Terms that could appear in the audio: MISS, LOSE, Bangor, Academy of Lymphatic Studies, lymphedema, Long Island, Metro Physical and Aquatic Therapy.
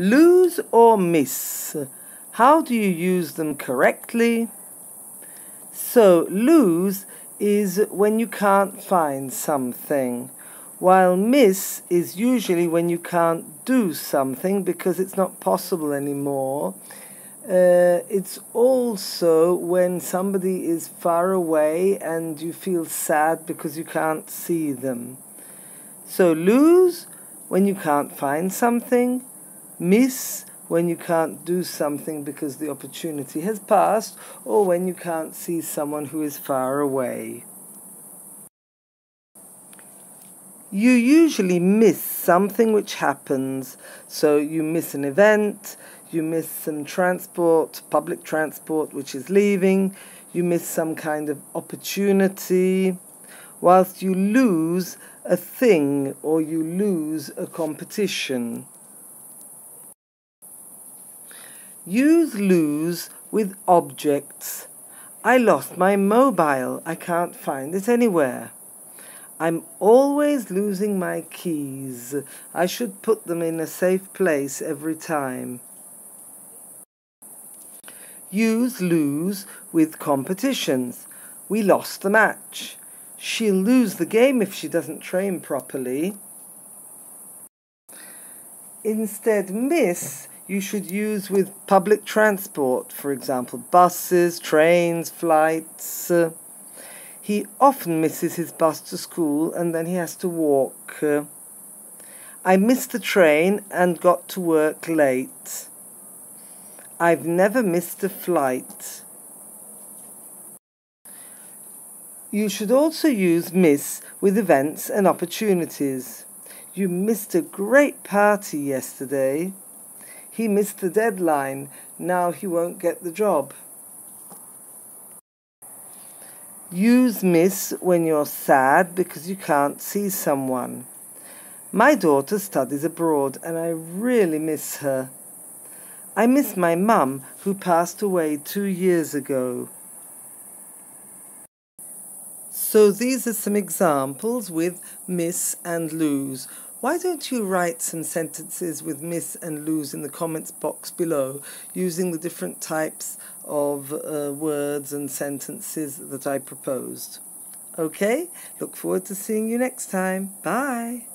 Lose or miss. How do you use them correctly? So, lose is when you can't find something, while miss is usually when you can't do something because it's not possible anymore. It's also when somebody is far away and you feel sad because you can't see them. So, lose when you can't find something, miss when you can't do something because the opportunity has passed, or when you can't see someone who is far away. You usually miss something which happens. So you miss an event, you miss some transport, public transport which is leaving, you miss some kind of opportunity, whilst you lose a thing or you lose a competition. Use lose with objects. I lost my mobile. I can't find it anywhere. I'm always losing my keys. I should put them in a safe place every time. Use lose with competitions. We lost the match. She'll lose the game if she doesn't train properly. Instead, miss you should use with public transport, for example, buses, trains, flights. He often misses his bus to school and then he has to walk. I missed the train and got to work late. I've never missed a flight. You should also use miss with events and opportunities. You missed a great party yesterday. He missed the deadline. Now he won't get the job. Use miss when you're sad because you can't see someone. My daughter studies abroad and I really miss her. I miss my mum who passed away 2 years ago. So these are some examples with miss and lose. Why don't you write some sentences with miss and lose in the comments box below using the different types of words and sentences that I proposed. Okay, look forward to seeing you next time. Bye.